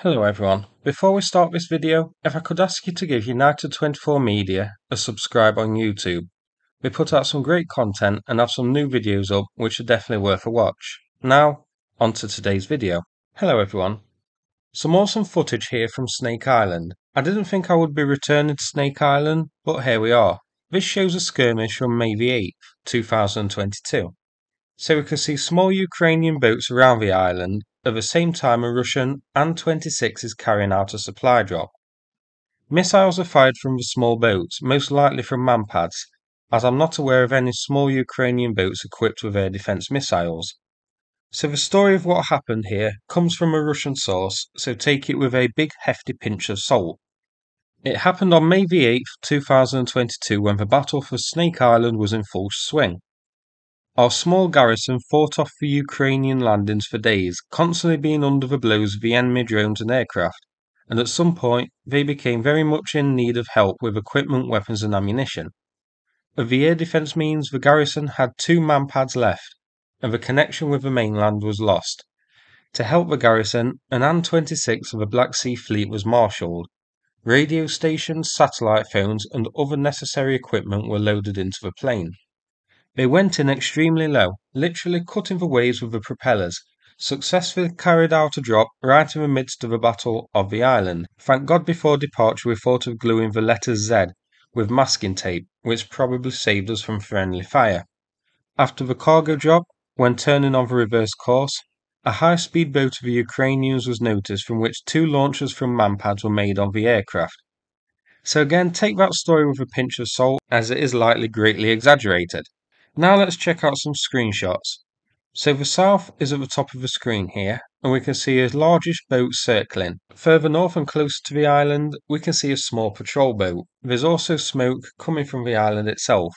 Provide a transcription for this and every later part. Hello everyone, before we start this video, if I could ask you to give United24 Media a subscribe on YouTube. We put out some great content and have some new videos up which are definitely worth a watch. Now, on to today's video. Hello everyone. Some awesome footage here from Snake Island. I didn't think I would be returning to Snake Island, but here we are. This shows a skirmish from May the 8th, 2022. So we can see small Ukrainian boats around the island. At the same time, a Russian AN-26 is carrying out a supply drop. Missiles are fired from the small boats, most likely from MANPADS, as I'm not aware of any small Ukrainian boats equipped with air defence missiles. So the story of what happened here comes from a Russian source, so take it with a big hefty pinch of salt. It happened on May the 8th, 2022, when the battle for Snake Island was in full swing. Our small garrison fought off the Ukrainian landings for days, constantly being under the blows of the enemy drones and aircraft, and at some point they became very much in need of help with equipment, weapons and ammunition. Of the air defence means, the garrison had two MANPADS left, and the connection with the mainland was lost. To help the garrison, an AN-26 of the Black Sea Fleet was marshalled. Radio stations, satellite phones and other necessary equipment were loaded into the plane. They went in extremely low, literally cutting the waves with the propellers, successfully carried out a drop right in the midst of the battle of the island. Thank God before departure we thought of gluing the letter Z with masking tape, which probably saved us from friendly fire. After the cargo drop, when turning on the reverse course, a high-speed boat of the Ukrainians was noticed from which two launches from MANPADS were made on the aircraft. So again, take that story with a pinch of salt, as it is likely greatly exaggerated. Now let's check out some screenshots. So the south is at the top of the screen here, and we can see a largish boat circling. Further north and closer to the island, we can see a small patrol boat. There's also smoke coming from the island itself.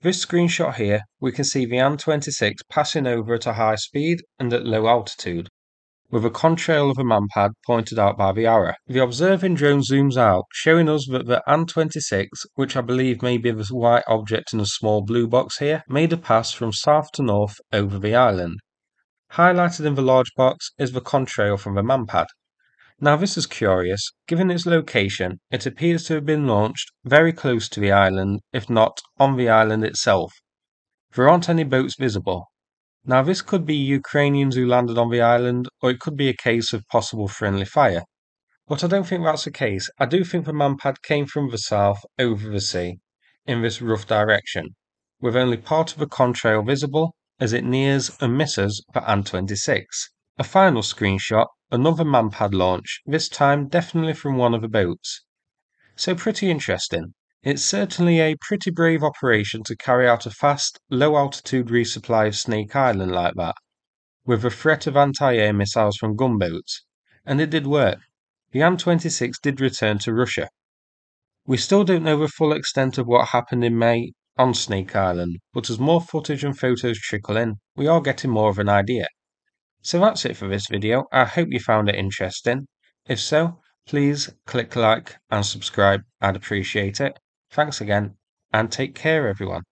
This screenshot here, we can see the AN-26 passing over at a high speed and at low altitude, with a contrail of a MANPAD pointed out by the arrow. The observing drone zooms out, showing us that the AN-26, which I believe may be the white object in a small blue box here, made a pass from south to north over the island. Highlighted in the large box is the contrail from the MANPAD. Now this is curious. Given its location, it appears to have been launched very close to the island, if not on the island itself. There aren't any boats visible. Now this could be Ukrainians who landed on the island, or it could be a case of possible friendly fire. But I don't think that's the case. I do think the MANPAD came from the south over the sea, in this rough direction, with only part of the contrail visible as it nears and misses the AN-26. A final screenshot, another MANPAD launch, this time definitely from one of the boats. So pretty interesting. It's certainly a pretty brave operation to carry out a fast, low-altitude resupply of Snake Island like that, with the threat of anti-air missiles from gunboats, and it did work. The AN-26 did return to Russia. We still don't know the full extent of what happened in May on Snake Island, but as more footage and photos trickle in, we are getting more of an idea. So that's it for this video. I hope you found it interesting. If so, please click like and subscribe, I'd appreciate it. Thanks again, and take care everyone.